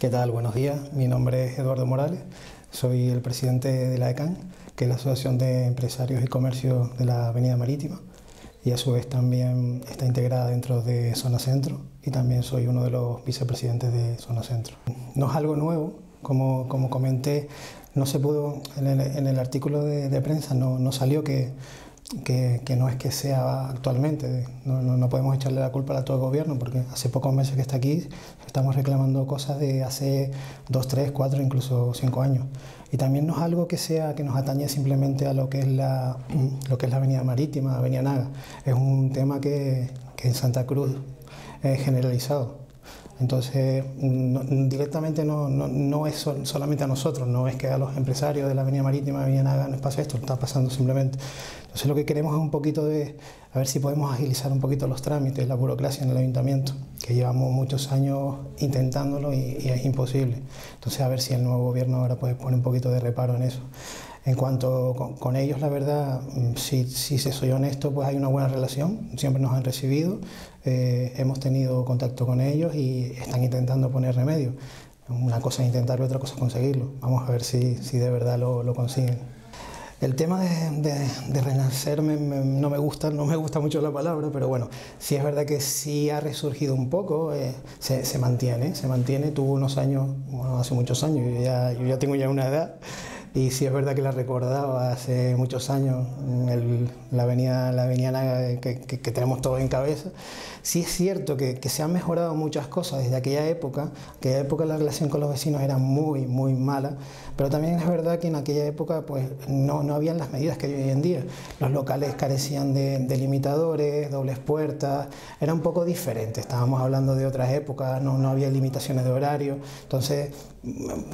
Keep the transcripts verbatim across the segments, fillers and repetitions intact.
¿Qué tal? Buenos días. Mi nombre es Eduardo Morales. Soy el presidente de la AECAM, que es la Asociación de Empresarios y Comercio de la Avenida Marítima, y a su vez también está integrada dentro de Zona Centro, y también soy uno de los vicepresidentes de Zona Centro. No es algo nuevo, como, como comenté, no se pudo, en el, en el artículo de, de prensa no, no salió que, que, que no es que sea actualmente, no, no, no podemos echarle la culpa a todo el gobierno, porque hace pocos meses que está aquí estamos reclamando cosas de hace dos, tres, cuatro, incluso cinco años. Y también no es algo que sea que nos atañe simplemente a lo que es la, lo que es la Avenida Marítima, Avenida Anaga. Es un tema que, que en Santa Cruz es generalizado. Entonces, no, directamente no, no, no es sol, solamente a nosotros, no es que a los empresarios de la Avenida Marítima, Avenida Anaga, nos pase esto, está pasando simplemente. Entonces, lo que queremos es un poquito de, a ver si podemos agilizar un poquito los trámites, la burocracia en el ayuntamiento, que llevamos muchos años intentándolo y, y es imposible. Entonces, a ver si el nuevo gobierno ahora puede poner un poquito de reparo en eso. En cuanto con, con ellos, la verdad, si, si soy honesto, pues hay una buena relación, siempre nos han recibido, eh, hemos tenido contacto con ellos y están intentando poner remedio. Una cosa es intentarlo, otra cosa es conseguirlo. Vamos a ver si, si de verdad lo, lo consiguen. El tema de, de, de renacer me, me, no me gusta, no me gusta mucho la palabra, pero bueno, sí es verdad que sí ha resurgido un poco, eh, se, se mantiene, se mantiene, tuvo unos años, bueno, hace muchos años, yo ya, yo ya tengo ya una edad, y sí es verdad que la recordaba hace muchos años, el, la avenida, la avenida que, que, que tenemos todos en cabeza. Sí es cierto que, que se han mejorado muchas cosas desde aquella época, aquella época la relación con los vecinos era muy, muy mala, pero también es verdad que en aquella época pues no, no habían las medidas que hay hoy en día. Los locales carecían de, de limitadores, dobles puertas, era un poco diferente, estábamos hablando de otras épocas, no, no había limitaciones de horario, entonces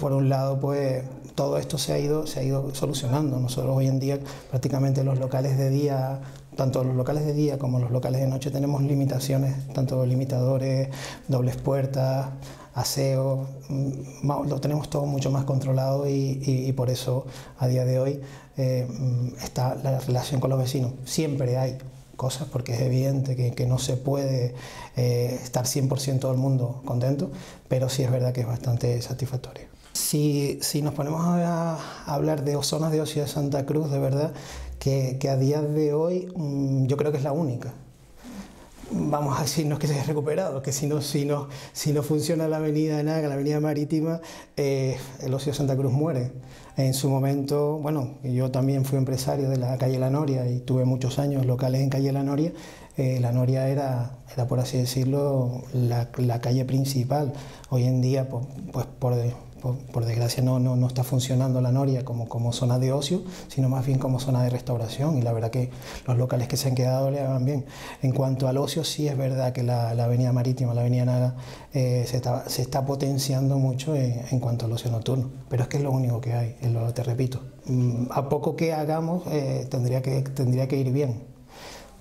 por un lado pues todo esto se ha ido, se ha ido solucionando. Nosotros hoy en día prácticamente los locales de día, tanto los locales de día como los locales de noche, tenemos limitaciones, tanto limitadores, dobles puertas, aseo, lo tenemos todo mucho más controlado y, y, y por eso a día de hoy eh, está la relación con los vecinos. Siempre hay cosas, porque es evidente que, que no se puede eh, estar cien por ciento todo el mundo contento, pero sí es verdad que es bastante satisfactorio. Si, si nos ponemos a, a hablar de zonas de ocio de Santa Cruz, de verdad que, que a día de hoy mmm, yo creo que es la única. Vamos a decirnos que se ha recuperado, que si no, si no, si no funciona la avenida Anaga, la avenida Marítima, eh, el ocio de Santa Cruz muere. En su momento, bueno, yo también fui empresario de la calle La Noria y tuve muchos años locales en calle La Noria. Eh, la Noria era, era, por así decirlo, la, la calle principal. Hoy en día, pues, pues por... Por, por desgracia no, no, no está funcionando la Noria como, como zona de ocio, sino más bien como zona de restauración, y la verdad que los locales que se han quedado le van bien. En cuanto al ocio, sí es verdad que la, la avenida Marítima, la avenida Anaga, eh, se, está, se está potenciando mucho en, en cuanto al ocio nocturno, pero es que es lo único que hay, es lo, te repito. A poco que hagamos eh, tendría que, tendría que ir bien.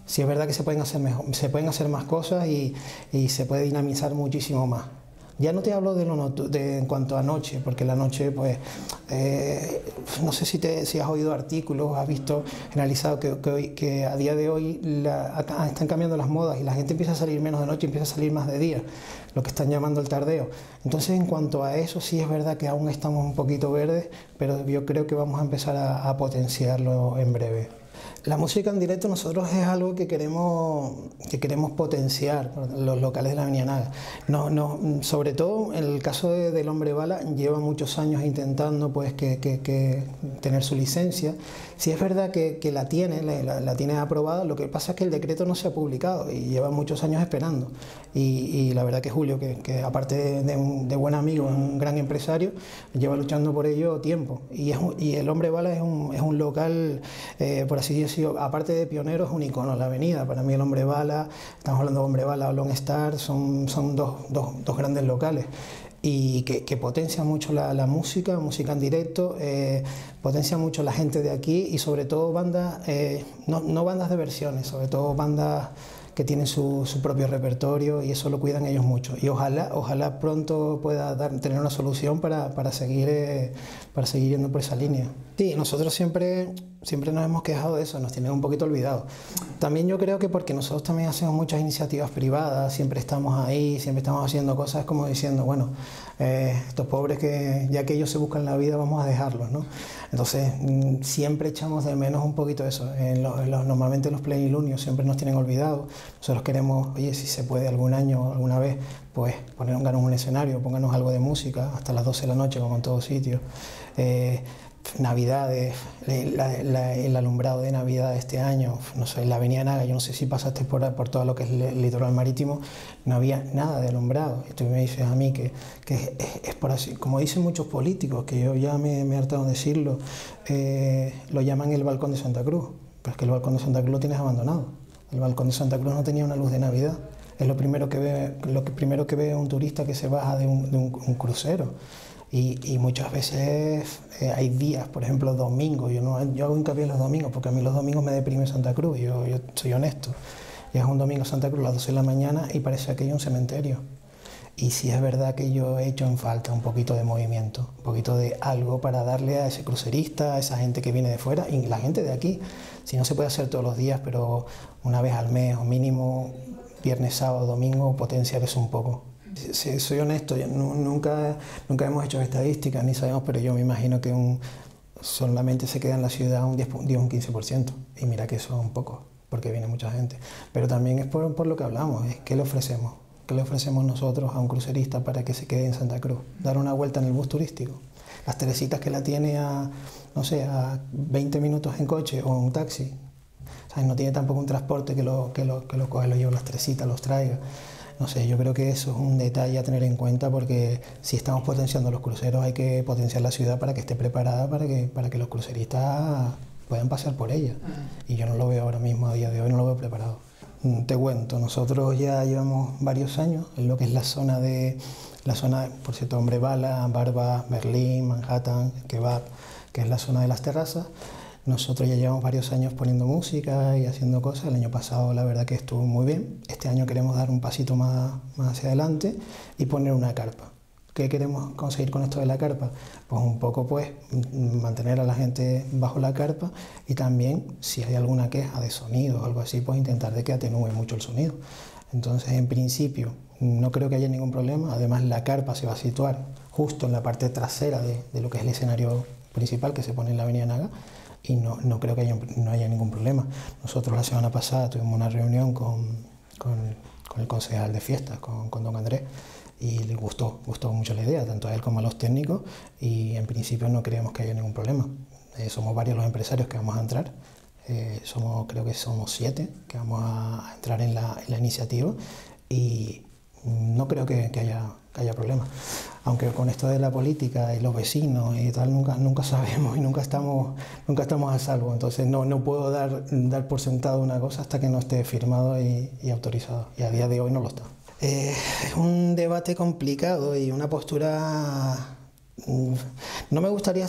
Sí es verdad que se pueden hacer, mejor, se pueden hacer más cosas y, y se puede dinamizar muchísimo más. Ya no te hablo de lo de, en cuanto a noche, porque la noche, pues, eh, no sé si, te, si has oído artículos, has visto generalizado que, que, hoy, que a día de hoy la, acá están cambiando las modas y la gente empieza a salir menos de noche, empieza a salir más de día, lo que están llamando el tardeo. Entonces, en cuanto a eso, sí es verdad que aún estamos un poquito verdes, pero yo creo que vamos a empezar a, a potenciarlo en breve. La música en directo nosotros es algo que queremos, que queremos potenciar, los locales de la avenida Anaga. No, no, sobre todo en el caso de, del Hombre Bala, lleva muchos años intentando pues, que, que, que tener su licencia. Si es verdad que, que la tiene, la, la tiene aprobada, lo que pasa es que el decreto no se ha publicado y lleva muchos años esperando. Y, y la verdad que Julio, que, que aparte de, de, un, de buen amigo, es un gran empresario, lleva luchando por ello tiempo. Y, es un, y el Hombre Bala es un, es un local, eh, por así decirlo, aparte de pioneros, un icono la avenida. Para mí el Hombre Bala, estamos hablando de Hombre Bala, Lone Star, son, son dos, dos, dos grandes locales y que, que potencian mucho la, la música, música en directo, eh, potencian mucho la gente de aquí y sobre todo bandas, eh, no, no bandas de versiones, sobre todo bandas que tienen su, su propio repertorio y eso lo cuidan ellos mucho. Y ojalá, ojalá pronto pueda dar, tener una solución para, para, seguir, eh, para seguir yendo por esa línea. Sí, nosotros siempre, siempre nos hemos quejado de eso, nos tienen un poquito olvidados. También yo creo que porque nosotros también hacemos muchas iniciativas privadas, siempre estamos ahí, siempre estamos haciendo cosas como diciendo, bueno, eh, estos pobres que ya que ellos se buscan la vida vamos a dejarlos, ¿no? Entonces siempre echamos de menos un poquito eso. En los, en los, normalmente los plenilunios siempre nos tienen olvidados. Nosotros queremos, oye, si se puede algún año, alguna vez, pues pónganos un escenario, pónganos algo de música, hasta las doce de la noche como en todos sitios. Eh, Navidades, la, la, el alumbrado de Navidad de este año, no sé, en la Avenida de Anaga, yo no sé si pasaste por, por todo lo que es el litoral marítimo, no había nada de alumbrado. Y tú me dices a mí que, que es, es, es por así, como dicen muchos políticos, que yo ya me, me he hartado de decirlo, eh, lo llaman el balcón de Santa Cruz, pero es que el balcón de Santa Cruz lo tienes abandonado. El balcón de Santa Cruz no tenía una luz de Navidad. Es lo primero que ve, lo que primero que ve un turista que se baja de un, de un, un crucero. Y, y muchas veces eh, hay días, por ejemplo, domingos, yo, no, yo hago hincapié en los domingos, porque a mí los domingos me deprime Santa Cruz, yo, yo soy honesto. Llegas un domingo a Santa Cruz a las doce de la mañana y parece aquello un cementerio. Y sí es verdad que yo he hecho en falta un poquito de movimiento, un poquito de algo para darle a ese crucerista, a esa gente que viene de fuera, y la gente de aquí. Si no se puede hacer todos los días, pero una vez al mes o mínimo, viernes, sábado, domingo, potenciar eso un poco. Sí, soy honesto, nunca, nunca hemos hecho estadísticas, ni sabemos, pero yo me imagino que un, solamente se queda en la ciudad un diez, un quince por ciento, y mira que eso es un poco, porque viene mucha gente. Pero también es por, por lo que hablamos, es qué le ofrecemos, qué le ofrecemos nosotros a un crucerista para que se quede en Santa Cruz, dar una vuelta en el bus turístico. Las Teresitas que la tiene a, no sé, a veinte minutos en coche o en un taxi, o sea, no tiene tampoco un transporte que lo, que lo, que lo coge, lo lleva las Teresitas, los traiga. No sé, yo creo que eso es un detalle a tener en cuenta porque si estamos potenciando los cruceros hay que potenciar la ciudad para que esté preparada para que, para que los cruceristas puedan pasar por ella. Y yo no lo veo ahora mismo, a día de hoy no lo veo preparado. Te cuento, nosotros ya llevamos varios años en lo que es la zona de, la zona, por cierto, Hombre Bala, Barba, Berlín, Manhattan, Kebab, que es la zona de las terrazas. Nosotros ya llevamos varios años poniendo música y haciendo cosas. El año pasado la verdad que estuvo muy bien. Este año queremos dar un pasito más, más hacia adelante y poner una carpa. ¿Qué queremos conseguir con esto de la carpa? Pues un poco pues mantener a la gente bajo la carpa y también si hay alguna queja de sonido o algo así, pues intentar de que atenúe mucho el sonido. Entonces en principio no creo que haya ningún problema. Además la carpa se va a situar justo en la parte trasera de, de lo que es el escenario principal que se pone en la Avenida Naga. Y no, no creo que haya, no haya ningún problema. Nosotros la semana pasada tuvimos una reunión con, con, con el concejal de fiestas, con, con don Andrés, y le gustó, gustó mucho la idea, tanto a él como a los técnicos, y en principio no creemos que haya ningún problema. Eh, somos varios los empresarios que vamos a entrar, eh, somos, creo que somos siete que vamos a entrar en la, en la iniciativa, y no creo que, que haya... que haya problemas, aunque con esto de la política y los vecinos y tal nunca, nunca sabemos y nunca estamos, nunca estamos a salvo, entonces no, no puedo dar, dar por sentado una cosa hasta que no esté firmado y, y autorizado, y a día de hoy no lo está. Eh, es un debate complicado y una postura... No me gustaría,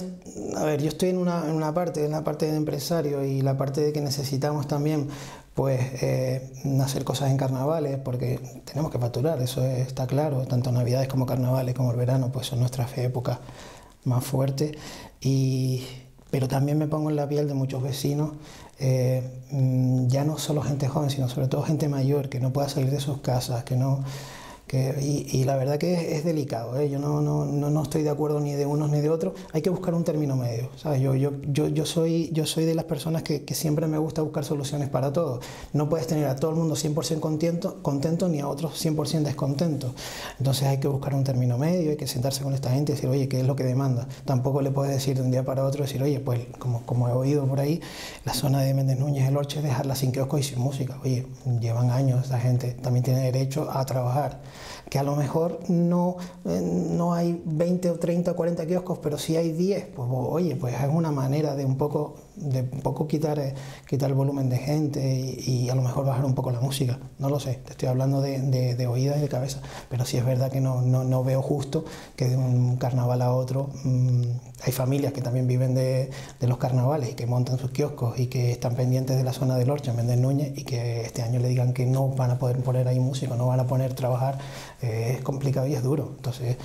a ver, yo estoy en una, en una parte, en la parte de empresario y la parte de que necesitamos también pues eh, hacer cosas en carnavales porque tenemos que facturar, eso está claro, tanto navidades como carnavales como el verano pues son nuestras épocas más fuertes y... pero también me pongo en la piel de muchos vecinos, eh, ya no solo gente joven sino sobre todo gente mayor que no pueda salir de sus casas, que no... Que, y, y la verdad que es, es delicado, ¿eh? Yo no, no, no, no estoy de acuerdo ni de unos ni de otros, hay que buscar un término medio, ¿sabes? Yo, yo, yo, yo, soy, yo soy de las personas que, que siempre me gusta buscar soluciones para todo, no puedes tener a todo el mundo cien por ciento contento, contento ni a otros cien por ciento descontentos, entonces hay que buscar un término medio, hay que sentarse con esta gente y decir, oye, ¿qué es lo que demanda? Tampoco le puedes decir de un día para otro, decir, oye, pues como, como he oído por ahí, la zona de Méndez Núñez, El Orche, dejarla sin kiosco y sin música, oye, llevan años esta gente, también tiene derecho a trabajar, que a lo mejor no, no hay veinte o treinta o cuarenta kioscos, pero si hay diez, pues oye, pues es una manera de un poco, de un poco quitar, quitar el volumen de gente y, y a lo mejor bajar un poco la música, no lo sé, te estoy hablando de, de, de oídas y de cabeza, pero sí es verdad que no, no, no veo justo que de un carnaval a otro, mmm, hay familias que también viven de, de los carnavales y que montan sus kioscos y que están pendientes de la zona del Orche, en Méndez Núñez, y que este año le digan que no van a poder poner ahí música, no van a poner trabajar, eh, es complicado y es duro, entonces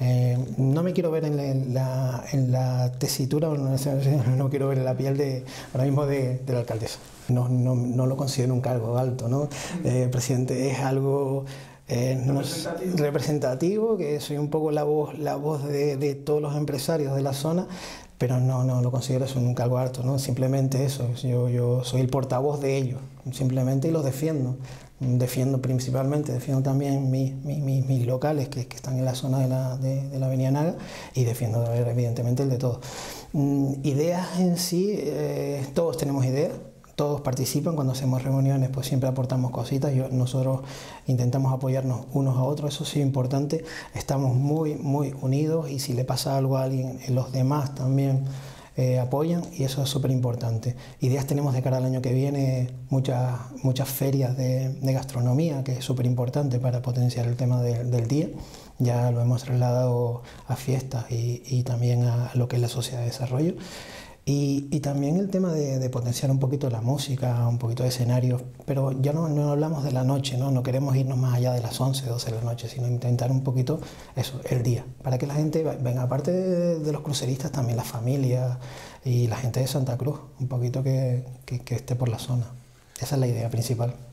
Eh, no me quiero ver en la, en la, en la tesitura, no, no quiero ver en la piel de ahora mismo de, de la alcaldesa. No, no, no lo considero un cargo alto, ¿no? Eh, presidente, es algo eh, no es representativo, que soy un poco la voz, la voz de, de todos los empresarios de la zona, pero no, no lo considero eso un cargo alto, ¿no? Simplemente eso, yo, yo soy el portavoz de ellos, simplemente, y los defiendo. Defiendo principalmente, defiendo también mis, mis, mis locales que, que están en la zona de la, de, de la Avenida Anaga, y defiendo evidentemente el de todos. Mm, ideas en sí, eh, todos tenemos ideas, todos participan, cuando hacemos reuniones pues siempre aportamos cositas, yo, nosotros intentamos apoyarnos unos a otros, eso sí es importante, estamos muy muy unidos, y si le pasa algo a alguien, los demás también Eh, apoyan, y eso es súper importante. Ideas tenemos de cara al año que viene, muchas, muchas ferias de, de gastronomía, que es súper importante para potenciar el tema de, del día. Ya lo hemos trasladado a fiestas y, y también a lo que es la sociedad de desarrollo. Y, y también el tema de, de potenciar un poquito la música, un poquito de escenarios, pero ya no, no hablamos de la noche, ¿no? No queremos irnos más allá de las once, doce de la noche, sino intentar un poquito eso, el día, para que la gente venga, aparte de, de los cruceristas, también las familias y la gente de Santa Cruz, un poquito que, que, que esté por la zona. Esa es la idea principal.